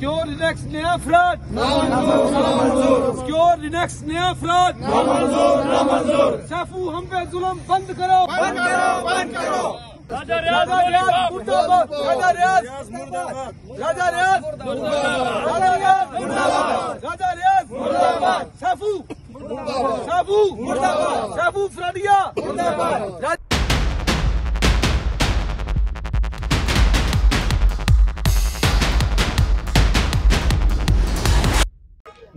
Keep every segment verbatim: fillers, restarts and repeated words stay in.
Secure रिनेक्स नया अफराद secure रिनेक्स नया अफराद सैफू हम पे जुल्म बंद करो बंद करो बंद करो राजा रियाज मुर्दाबाद राजा रियाज मुर्दाबाद राजा रियाज मुर्दाबाद राजा रियाज मुर्दाबाद सैफू मुर्दाबाद सैफू मुर्दाबाद सैफू फराडिया मुर्दाबाद।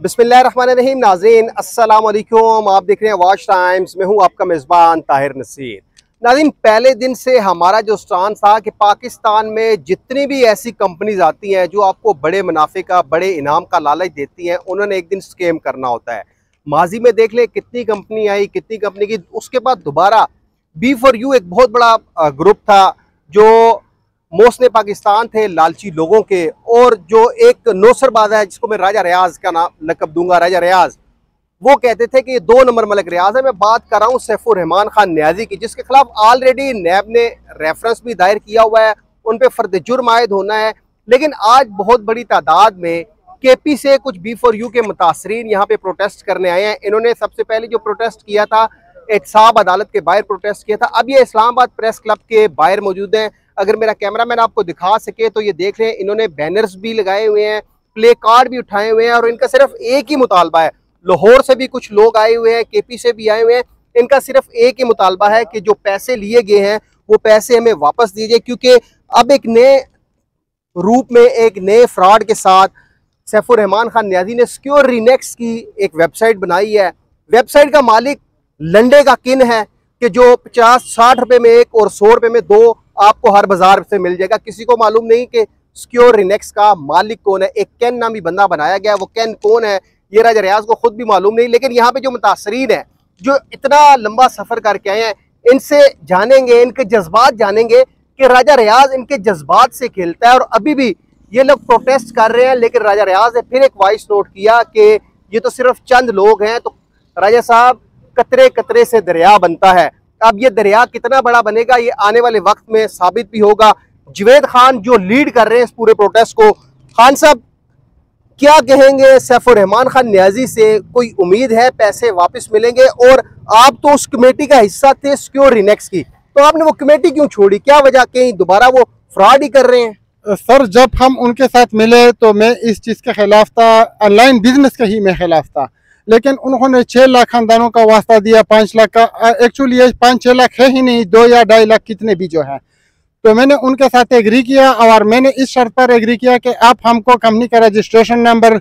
बिस्मिल्लाह रहमान रहीम। नाज़रीन अस्सलाम वालेकुम, आप देख रहे हैं वॉच टाइम्स में, हूँ आपका मेज़बान ताहिर नसीर। नाज़रीन पहले दिन से हमारा जो स्टांस था कि पाकिस्तान में जितनी भी ऐसी कंपनीज आती हैं जो आपको बड़े मुनाफे का, बड़े इनाम का लालच देती हैं, उन्होंने एक दिन स्कैम करना होता है। माजी में देख ले कितनी कंपनी आई, कितनी कंपनी की। उसके बाद दोबारा बी फॉर यू एक बहुत बड़ा ग्रुप था जो मोसने पाकिस्तान थे, लालची लोगों के, और जो एक नौसरबाज़ है जिसको मैं राजा रियाज का नाम लकब दूंगा, राजा रियाज। वो कहते थे कि ये दो नंबर मलिक रियाज है। मैं बात कर रहा हूँ सैफुर रहमान खान नियाजी की, जिसके खिलाफ ऑलरेडी नैब ने रेफरेंस भी दायर किया हुआ है, उन पर फर्द जुर्म आयद होना है। लेकिन आज बहुत बड़ी तादाद में के पी से कुछ बी फॉर यू के मुतासरीन यहाँ पे प्रोटेस्ट करने आए हैं। इन्होंने सबसे पहले जो प्रोटेस्ट किया था, एहतसाब अदालत के बाहर प्रोटेस्ट किया था। अब ये इस्लामाबाद प्रेस क्लब के बाहर मौजूद हैं। अगर मेरा कैमरा मैन आपको दिखा सके तो ये देख रहे हैं, इन्होंने बैनर्स भी लगाए हुए हैं, प्ले कार्ड भी उठाए हुए हैं, और इनका सिर्फ एक ही मुतालबा है। लाहौर से भी कुछ लोग आए हुए हैं, केपी से भी आए हुए हैं। इनका सिर्फ एक ही मुतालबा है कि जो पैसे लिए गए हैं वो पैसे हमें वापस दीजिए, क्योंकि अब एक नए रूप में, एक नए फ्रॉड के साथ सैफुर रहमान खान नियाजी ने सिक्योर रीनेक्स की एक वेबसाइट बनाई है। वेबसाइट का मालिक लंडे का किन है कि जो पचास साठ रुपये में एक और सौ रुपये में दो आपको हर बाजार से मिल जाएगा। किसी को मालूम नहीं कि सिक्योर रीनेक्स का मालिक कौन है। एक कैन नामी बंदा बनाया गया, वो कैन कौन है ये राजा रियाज को खुद भी मालूम नहीं। लेकिन यहाँ पे जो मुतासरीन है, जो इतना लंबा सफ़र करके आए हैं, इनसे जानेंगे, इनके जज्बात जानेंगे कि राजा रियाज इनके जज्बात से खेलता है। और अभी भी ये लोग प्रोटेस्ट कर रहे हैं, लेकिन राजा रियाज ने फिर एक वॉइस नोट किया कि ये तो सिर्फ चंद लोग हैं। तो राजा साहब, कतरे कतरे से दरिया बनता है। अब ये दरिया कितना बड़ा बनेगा ये आने वाले वक्त में साबित भी होगा। जुबैर खान जो लीड कर रहे हैं इस पूरे प्रोटेस्ट को, खान साहब क्या कहेंगे सैफुर रहमान खान नियाजी से? कोई उम्मीद है पैसे वापस मिलेंगे? और आप तो उस कमेटी का हिस्सा थे सिक्योर रीनेक्स की, तो आपने वो कमेटी क्यों छोड़ी? क्या वजह, कहीं दोबारा वो फ्रॉड ही कर रहे हैं? सर, जब हम उनके साथ मिले तो मैं इस चीज़ के खिलाफ था, ऑनलाइन बिजनेस के ही मैं खिलाफ था। लेकिन उन्होंने छः लाख खानदानों का वास्ता दिया, पाँच लाख का। एक्चुअली ये पाँच छः लाख है ही नहीं, दो या ढाई लाख कितने भी जो है। तो मैंने उनके साथ एग्री किया, और मैंने इस शर्त पर एग्री किया कि आप हमको कंपनी का रजिस्ट्रेशन नंबर,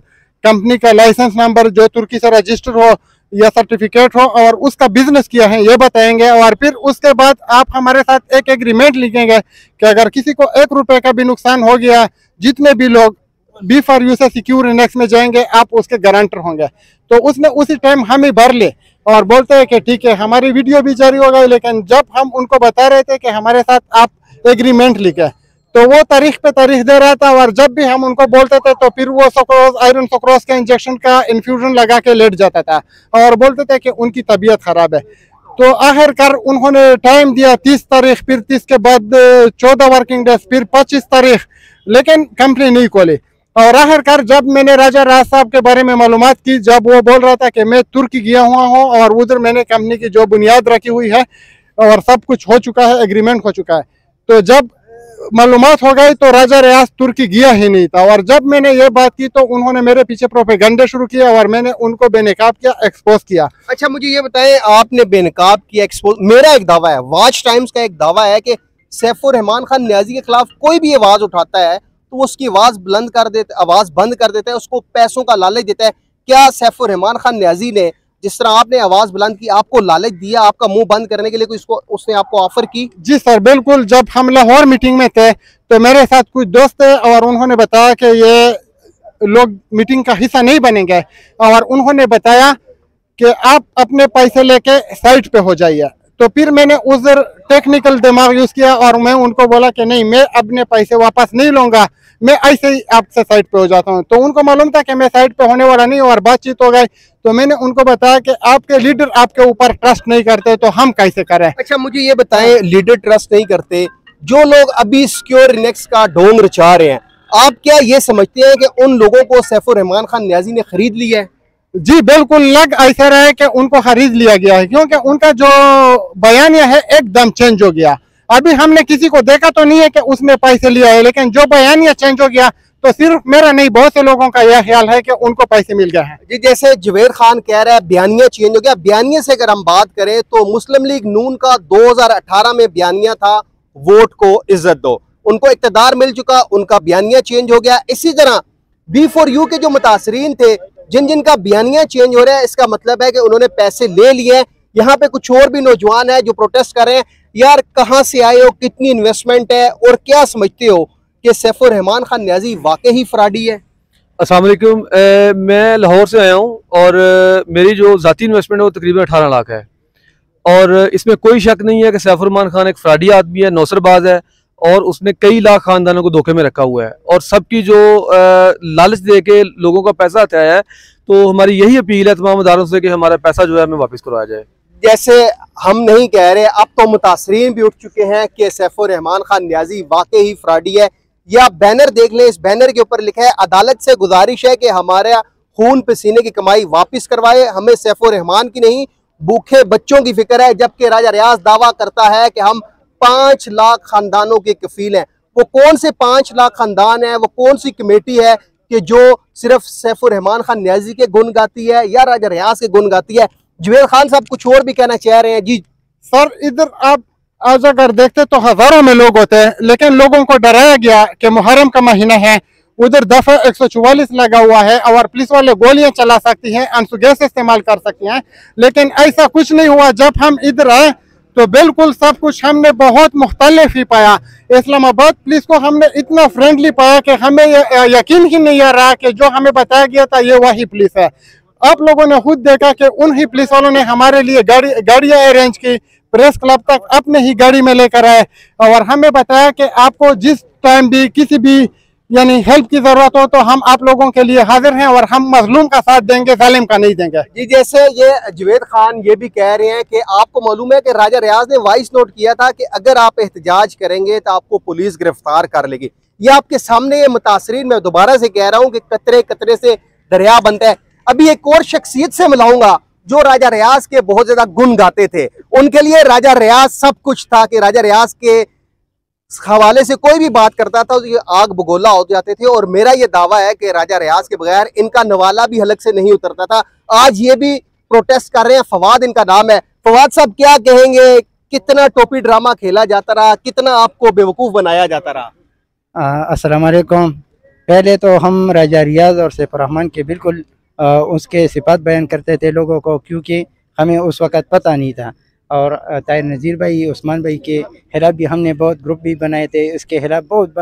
कंपनी का लाइसेंस नंबर जो तुर्की से रजिस्टर हो या सर्टिफिकेट हो, और उसका बिजनेस किया है ये बताएंगे। और फिर उसके बाद आप हमारे साथ एक एग्रीमेंट लिखेंगे कि अगर किसी को एक रुपये का भी नुकसान हो गया, जितने भी लोग बी फॉर यू से सिक्योर इंडेक्स में जाएंगे आप उसके गारंटर होंगे। तो उसने उसी टाइम हम ही भर ले और बोलते हैं कि ठीक है हमारी वीडियो भी जारी हो गई। लेकिन जब हम उनको बता रहे थे कि हमारे साथ आप एग्रीमेंट लिखे, तो वो तारीख पे तारीख दे रहा था। और जब भी हम उनको बोलते थे तो फिर वो सक्रोस, आयरन सक्रोस के इंजेक्शन का इन्फ्यूजन लगा के लेट जाता था, और बोलते थे कि उनकी तबीयत ख़राब है। तो आखिरकार उन्होंने टाइम दिया तीस तारीख, फिर तीस के बाद चौदह वर्किंग डेज, फिर पच्चीस तारीख, लेकिन कंपनी नहीं खोली। और आखिरकार जब मैंने राजा राज साहब के बारे में मालूमात की, जब वो बोल रहा था कि मैं तुर्की गया हुआ हूँ और उधर मैंने कंपनी की जो बुनियाद रखी हुई है और सब कुछ हो चुका है, एग्रीमेंट हो चुका है, तो जब मालूमात हो गई तो राजा रियाज तुर्की गया ही नहीं था। और जब मैंने ये बात की तो उन्होंने मेरे पीछे प्रोपेगेंडा शुरू किया और मैंने उनको बेनकाब किया, एक्सपोज किया। अच्छा, मुझे ये बताएं, आपने बेनकाब किया, एक्सपोज। मेरा एक दावा है, वॉच टाइम्स का एक दावा है कि सैफुर रहमान खान नियाजी के खिलाफ कोई भी आवाज़ उठाता है तो वो उसकी आवाज़ बुलंद कर देता, आवाज़ बंद कर देता है, उसको पैसों का लालच देता है। क्या सैफुर रहमान खान नियाजी ने, जिस तरह आपने आवाज़ बुलंद की, आपको लालच दिया आपका मुंह बंद करने के लिए? कोई इसको उसने आपको ऑफर की? जी सर, बिल्कुल। जब हम लाहौर मीटिंग में थे तो मेरे साथ कुछ दोस्त थे और उन्होंने बताया कि ये लोग मीटिंग का हिस्सा नहीं बनेंगे, और उन्होंने बताया कि आप अपने पैसे लेके साइट पर हो जाइए। तो फिर मैंने उधर टेक्निकल दिमाग यूज़ किया और मैं उनको बोला कि नहीं, मैं अपने पैसे वापस नहीं लूँगा, मैं ऐसे ही आपसे साइट पे हो जाता हूँ। तो उनको मालूम था कि मैं साइट पे होने वाला नहीं, और बातचीत हो गई। तो मैंने उनको बताया कि आपके लीडर आपके ऊपर ट्रस्ट नहीं करते, तो हम कैसे करें? अच्छा, मुझे ये बताएं, लीडर ट्रस्ट नहीं करते, जो लोग अभी सिक्योर रीनेक्स का ढोंग रचा रहे हैं, आप क्या ये समझते हैं कि उन लोगों को सैफुर रहमान खान नियाज़ी ने खरीद लिया है? जी बिल्कुल, लग ऐसा है कि उनको खरीद लिया गया है, क्योंकि उनका जो बयानिया है एकदम चेंज हो गया। अभी हमने किसी को देखा तो नहीं है कि उसमें पैसे लिया है, लेकिन जो बयानिया चेंज हो गया तो सिर्फ मेरा नहीं बहुत से लोगों का यह ख्याल है कि उनको पैसे मिल गए हैं। जी जैसे जुबैर खान कह रहा है बयानिया चेंज हो गया, बयानिया से अगर हम बात करें तो मुस्लिम लीग नून का दो हजार अठारह में बयानिया था वोट को इज्जत दो, उनको इकतदार मिल चुका, उनका बयानिया चेंज हो गया। इसी तरह बी फोर यू के जो मुतासरीन थे, जिन जिन का बयानिया चेंज हो रहा है, इसका मतलब है कि उन्होंने पैसे ले लिए। यहाँ पे कुछ और भी नौजवान है जो प्रोटेस्ट कर रहे हैं, यार कहाँ से आए हो, कितनी इन्वेस्टमेंट है, और क्या समझते हो कि सैफुर रहमान खान नियाज़ी वाकई ही फ्राडी है? अस्सलाम वालेकुम, मैं लाहौर से आया हूँ और मेरी जो ज़ाती इन्वेस्टमेंट है वो तकरीबन अठारह लाख है, और इसमें कोई शक नहीं है कि सैफुर रहमान खान एक फ्राडी आदमी है, नौसरबाज है, और उसने कई लाख खानदानों को धोखे में रखा हुआ है और सबकी जो लालच दे के लोगों का पैसा आता है। तो हमारी यही अपील है तमाम अदारों से कि हमारा पैसा जो है हमें वापस करवाया जाए। जैसे हम नहीं कह रहे, अब तो मुतासरीन भी उठ चुके हैं कि सैफुर रहमान खान नियाज़ी वाकई ही फ्राडी है। यह आप बैनर देख लें, इस बैनर के ऊपर लिखा है अदालत से गुजारिश है कि हमारे खून पसीने की कमाई वापस करवाए, हमें सैफुर रहमान की नहीं भूखे बच्चों की फिक्र है। जबकि राजा रियाज दावा करता है कि हम पाँच लाख खानदानों के कफील हैं। वो कौन से पाँच लाख खानदान हैं, वो कौन सी कमेटी है कि जो सिर्फ सैफुर रहमान खान नियाज़ी के गुण गाती है या राजा रियाज के गुण गाती है? जुबैर खान साहब कुछ और भी कहना चाह रहे हैं। जी सर, इधर आप आज अगर देखते तो हजारों में लोग होते हैं, लेकिन लोगों को डराया गया कि मुहर्रम का महीना है, उधर दफा एक सौ चौवालीस लगा हुआ है और पुलिस वाले गोलियां चला सकती हैं, आंसू गैस इस्तेमाल कर सकती हैं, लेकिन ऐसा कुछ नहीं हुआ। जब हम इधर आए तो बिल्कुल सब कुछ हमने बहुत मुख्तलिफ ही पाया। इस्लामाबाद पुलिस को हमने इतना फ्रेंडली पाया कि हमें यकीन ही नहीं आ रहा कि जो हमें बताया गया था ये वही पुलिस है। आप लोगों ने खुद देखा कि उन्हीं पुलिस वालों ने हमारे लिए गाड़ी गाड़ियाँ अरेंज की, प्रेस क्लब तक अपने ही गाड़ी में लेकर आए और हमें बताया कि आपको जिस टाइम भी किसी भी यानी हेल्प की जरूरत हो तो हम आप लोगों के लिए हाजिर हैं और हम मजलूम का साथ देंगे, जालिम का नहीं देंगे। जी जैसे ये जुबैर खान ये भी कह रहे हैं कि आपको मालूम है कि राजा रियाज ने वॉइस नोट किया था कि अगर आप एहतजाज करेंगे तो आपको पुलिस गिरफ्तार कर लेगी। ये आपके सामने ये मुतासरीन, मैं दोबारा से कह रहा हूँ कि कतरे कतरे से दरिया बनता है। अभी एक और शख्सियत से मिलाऊंगा जो राजा रियाज के बहुत ज्यादा गुण गाते थे, उनके लिए राजा रियाज सब कुछ था कि राजा रियाज के हवाले से कोई भी बात करता था तो ये आग बगोला हो जाते थे। और मेरा ये दावा है कि राजा रियाज के बगैर इनका नवाला भी हलक से नहीं उतरता था। आज ये भी प्रोटेस्ट कर रहे हैं, फवाद इनका नाम है। फवाद साहब क्या कहेंगे, कितना टोपी ड्रामा खेला जाता रहा, कितना आपको बेवकूफ़ बनाया जाता रहा? अस्सलाम वालेकुम, पहले तो हम राजा रियाज और सैफुर रहमान के बिल्कुल आ, उसके सिफात बयान करते थे लोगों को, क्योंकि हमें उस वक़्त पता नहीं था। और ताहिर नज़ीर भाई, उस्मान भाई के खिलाफ भी हमने बहुत ग्रुप भी बनाए थे, इसके खिलाफ बहुत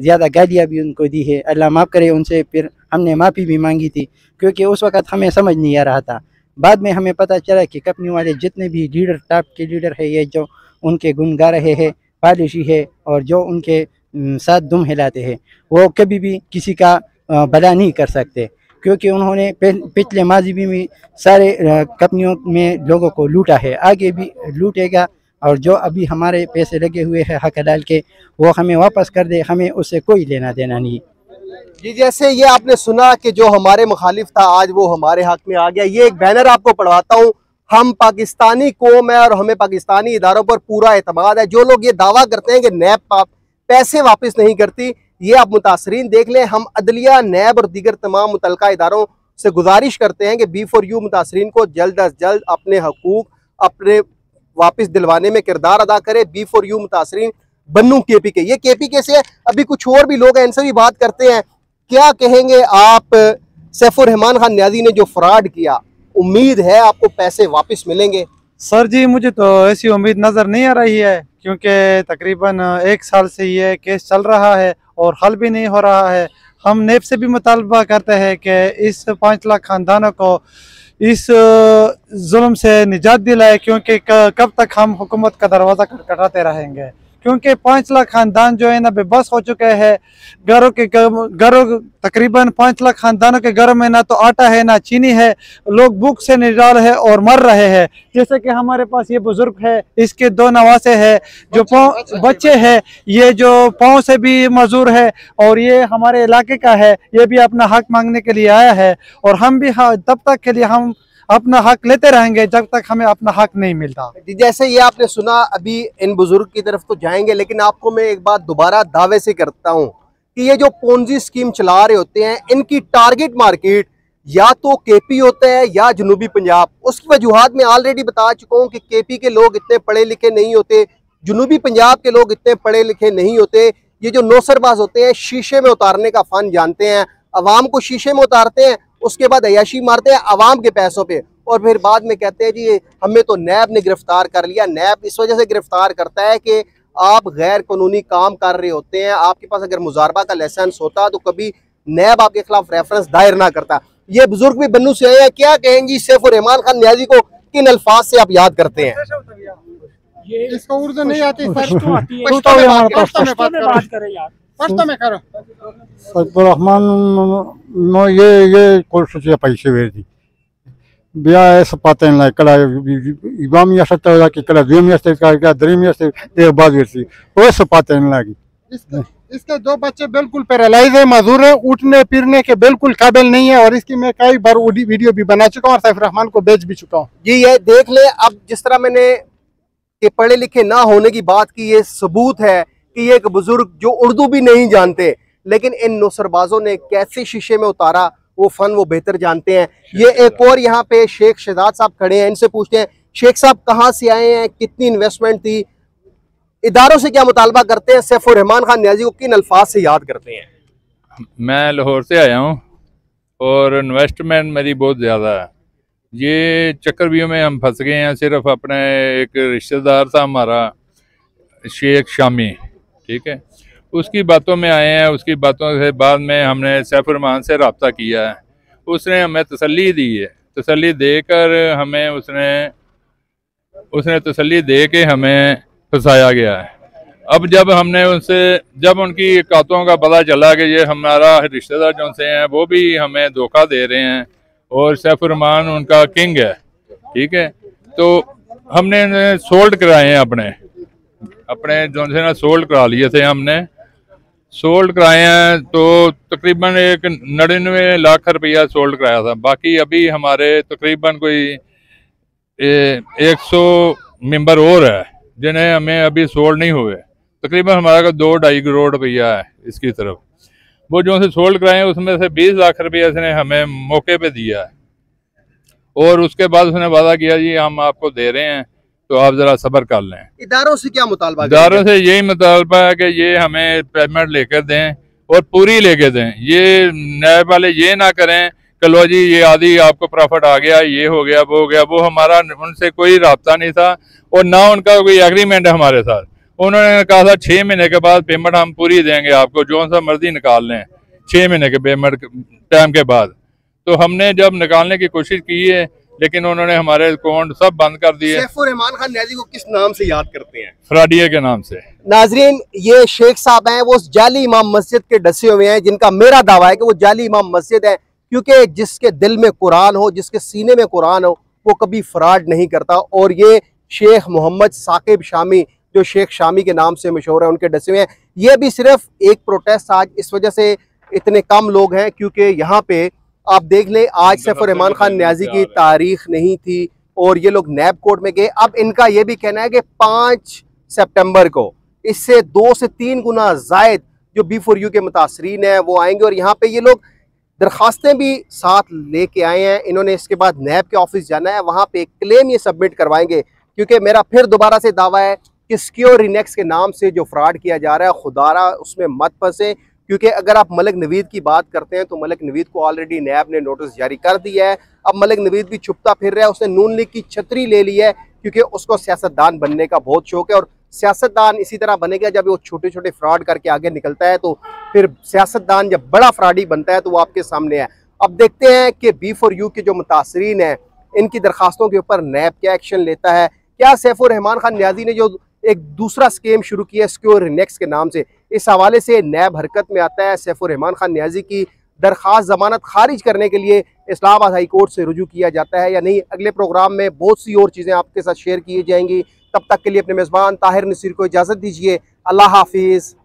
ज़्यादा गालियाँ भी उनको दी है, अल्लाह माफ़ करे उनसे। फिर हमने माफ़ी भी मांगी थी क्योंकि उस वक़्त हमें समझ नहीं आ रहा था। बाद में हमें पता चला कि कंपनी वाले जितने भी लीडर टॉप के लीडर है, ये जो उनके गुण गा रहे हैं, पॉलिसी है और जो उनके साथ दुम हिलाते हैं, वो कभी भी किसी का भला नहीं कर सकते, क्योंकि उन्होंने पिछले माजी में सारे कंपनियों में लोगों को लूटा है, आगे भी लूटेगा। और जो अभी हमारे पैसे लगे हुए हैं हक हलाल के, वो हमें वापस कर दे, हमें उससे कोई लेना देना नहीं। जी जैसे ये आपने सुना कि जो हमारे मुखालिफ था आज वो हमारे हक में आ गया। ये एक बैनर आपको पढ़वाता हूँ, हम पाकिस्तानी कौम है और हमें पाकिस्तानी इदारों पर पूरा एतमाद है। जो लोग ये दावा करते हैं कि नैब पैसे वापस नहीं करती, ये आप मुतासरीन देख लें। हम अदलिया, नैब और दीगर तमाम मुतलका इदारों से गुजारिश करते हैं कि बी फोर यू मुतासरीन को जल्द अज जल्द अपने हकूक अपने वापस दिलवाने में किरदार अदा करे। बी फोर यू मुतासरीन बन्नू के पी के, ये के पी के से अभी कुछ और भी लोग हैं, इनसे भी बात करते हैं। क्या कहेंगे आप, सैफुर रहमान खान नियाज़ी ने जो फ्रॉड किया, उम्मीद है आपको पैसे वापस मिलेंगे? सर जी, मुझे तो ऐसी उम्मीद नज़र नहीं आ रही है, क्योंकि तकरीबन एक साल से ये केस चल रहा है और हल भी नहीं हो रहा है। हम नैब से भी मुतालबा करते हैं कि इस पाँच लाख खानदानों को इस जुल्म से निजात दिलाए, क्योंकि कब तक हम हुकूमत का दरवाज़ा खटखटाते रहेंगे। क्योंकि पाँच लाख खानदान जो है ना बेबस हो चुके हैं। घरों के घरों तकरीबन पाँच लाख खानदानों के घरों में ना तो आटा है ना चीनी है, लोग भूख से निराल है और मर रहे हैं। जैसे कि हमारे पास ये बुजुर्ग है, इसके दो नवासे हैं जो पाँव बच्चे हैं, ये जो पाँव से भी मजदूर है और ये हमारे इलाके का है, ये भी अपना हक मांगने के लिए आया है। और हम भी तब तक के लिए हम अपना हक लेते रहेंगे जब तक हमें अपना हक नहीं मिलता। जैसे ये आपने सुना, अभी इन बुजुर्ग की तरफ तो जाएंगे, लेकिन आपको मैं एक बात दोबारा दावे से करता हूँ कि ये जो पोंजी स्कीम चला रहे होते हैं, इनकी टारगेट मार्केट या तो केपी होता है या जनूबी पंजाब। उसकी वजूहत में ऑलरेडी बता चुका हूँ कि केपी के लोग इतने पढ़े लिखे नहीं होते, जनूबी पंजाब के लोग इतने पढ़े लिखे नहीं होते। ये जो नौसरबाज होते हैं, शीशे में उतारने का फन जानते हैं, आवाम को शीशे में उतारते हैं, उसके बाद अयाशी मारते हैं आवाम के पैसों पे, और फिर बाद में कहते हैं जी हमें तो नैब ने गिरफ्तार कर लिया। नैब इस वजह से गिरफ्तार करता है कि आप गैर कानूनी काम कर रहे होते हैं। आपके पास अगर मुजारबा का लाइसेंस होता तो कभी नैब आपके खिलाफ रेफरेंस दायर ना करता। ये बुजुर्ग भी बन्नू से आए हैं, क्या कहेंगी सैफुर रहमान खान नियाजी को, किन अल्फाज से आप याद करते हैं? ये इसको उर्दू नहीं आती, पश्तो आती है, पश्तो में पश्तो में बात करें यार, पश्तो में करो। सैफुर रहमान नो ये ये कोशिश या पैसे भेजी बिया ऐसा पाते नहीं कला इमाम या सत्ता या कि कला द्विम या सत्ता का द्विम या से देर बाद भेजी वो सब पाते नहीं लगी। इसके इसके दो बच्चे बिल्कुल पैरालाइज है, मजदूर है, उठने फिरने के बिल्कुल काबिल नहीं है। और इसकी मैं कई बार वीडियो भी बना चुका हूँ और सैफुर रहमान को बेच भी चुका हूँ। जी ये देख ले, अब जिस तरह मैंने कि पढ़े लिखे ना होने की बात की, ये सबूत है कि ये एक बुजुर्ग जो उर्दू भी नहीं जानते, लेकिन इन नुसरबाजों ने कैसे शीशे में उतारा वो फन वो बेहतर जानते हैं। ये एक और यहाँ पे शेख शहजाद साहब खड़े हैं, इनसे पूछते हैं शेख साहब कहाँ से आए हैं, कितनी इन्वेस्टमेंट थी, इदारों से क्या मुतालबा करते हैं, सैफुर रहमान खान नियाजी को किन अल्फाज से याद करते हैं? मैं लाहौर से आया हूँ और इन्वेस्टमेंट मेरी बहुत ज़्यादा है। ये चक्रव्यूह में हम फंस गए हैं। सिर्फ अपने एक रिश्तेदार था हमारा शेख शामी, ठीक है, उसकी बातों में आए हैं। उसकी बातों से बाद में हमने सैफुर रहमान से रब्ता किया है, उसने हमें तसल्ली दी है। तसल्ली देकर हमें उसने उसने तसल्ली दे के हमें फंसाया गया है। अब जब हमने उनसे जब उनकी कातों का पता चला कि ये हमारा रिश्तेदार जो से हैं वो भी हमें धोखा दे रहे हैं और सैफुर रहमान उनका किंग है, ठीक है, तो हमने इन्हें सोल्ड कराए हैं, अपने अपने जो से ना सोल्ड करा लिए थे, हमने सोल्ड कराए हैं तो तकरीबन एक नड़िनवे लाख रुपया सोल्ड कराया था। बाकी अभी हमारे तकरीबन कोई ए, एक सौ मेंबर और है जिन्हें हमें अभी सोल्ड नहीं हुए। तकरीबन हमारा का दो ढाई करोड़ रुपया है इसकी तरफ, वो जो से सोल्ड कराए उसमें से बीस लाख रुपया इसने हमें मौके पे दिया है। और उसके बाद उसने वादा किया जी हम आपको दे रहे हैं तो आप ज़रा सब्र कर लें। इदारों से क्या मुतालबा? इदारों से यही मुतालबा है कि ये हमें पेमेंट लेकर दें और पूरी लेके दें। ये नैब वाले ये ना करें कि लो जी ये आधी आपको प्रॉफिट आ गया, ये हो गया, वो हो गया। वो हमारा उनसे कोई रब्ता नहीं था और ना उनका कोई एग्रीमेंट है हमारे साथ। उन्होंने कहा था छः महीने के बाद पेमेंट हम पूरी देंगे आपको, जो सा मर्जी निकाल लें, छः महीने के पेमेंट टाइम के बाद। तो हमने जब निकालने की कोशिश की है लेकिन उन्होंने हमारे अकाउंट सब बंद कर दिए। सैफुर रहमान खान नियाजी को किस नाम से याद करते हैं? फ्राडिया के नाम से। नाजरीन, ये शेख साहब हैं, वो उस जाली इमाम मस्जिद के डसे हुए हैं जिनका मेरा दावा है कि वो जाली इमाम मस्जिद है, क्योंकि जिसके दिल में कुरान हो, जिसके सीने में कुरान हो, वो कभी फ्रॉड नहीं करता। और ये शेख मोहम्मद साकिब शामी जो शेख शामी के नाम से मशहूर है, उनके डसे हुए हैं। ये भी सिर्फ एक प्रोटेस्ट, आज इस वजह से इतने कम लोग हैं क्योंकि यहाँ पे आप देख ले आज सैफुर रहमान खान नियाजी की तारीख नहीं थी और ये लोग नैब कोर्ट में गए। अब इनका ये भी कहना है कि पाँच सितंबर को इससे दो से तीन गुना जायद जो बी फोर यू के मुतासरीन हैं वो आएंगे और यहाँ पे ये लोग दरखास्तें भी साथ लेके आए हैं। इन्होंने इसके बाद नैब के ऑफिस जाना है, वहाँ पे क्लेम ये सबमिट करवाएंगे, क्योंकि मेरा फिर दोबारा से दावा है कि सिक्योर रीएनेक्स के नाम से जो फ्रॉड किया जा रहा है खुदारा उसमें मत फंसे। क्योंकि अगर आप मलिक नवीद की बात करते हैं तो मलिक नवीद को ऑलरेडी नैब ने नोटिस जारी कर दिया है। अब मलिक नवीद भी छुपता फिर रहा है, उसने नून लीग की छतरी ले ली है क्योंकि उसको सियासतदान बनने का बहुत शौक है और सियासतदान इसी तरह बनेगा। जब वो छोटे छोटे फ्रॉड करके आगे निकलता है तो फिर सियासतदान जब बड़ा फ्रॉडी बनता है तो वो आपके सामने है। अब देखते हैं कि बी फोर यू के जो मुतासरीन हैं इनकी दरखास्तों के ऊपर नैब क्या एक्शन लेता है। क्या सैफुर रहमान खान नियाजी ने जो एक दूसरा स्कीम शुरू किया है सिक्योर रिएक्स के नाम से। इस हवाले से नैब हरकत में आता है सैफ उर रहमान खान नियाजी की दरख्वास्त जमानत खारिज करने के लिए इस्लामाबाद हाई कोर्ट से रुजू किया जाता है या नहीं। अगले प्रोग्राम में बहुत सी और चीज़ें आपके साथ शेयर की जाएंगी। तब तक के लिए अपने मेज़बान ताहिर नसीर को इजाज़त दीजिए। अल्लाह हाफिज़।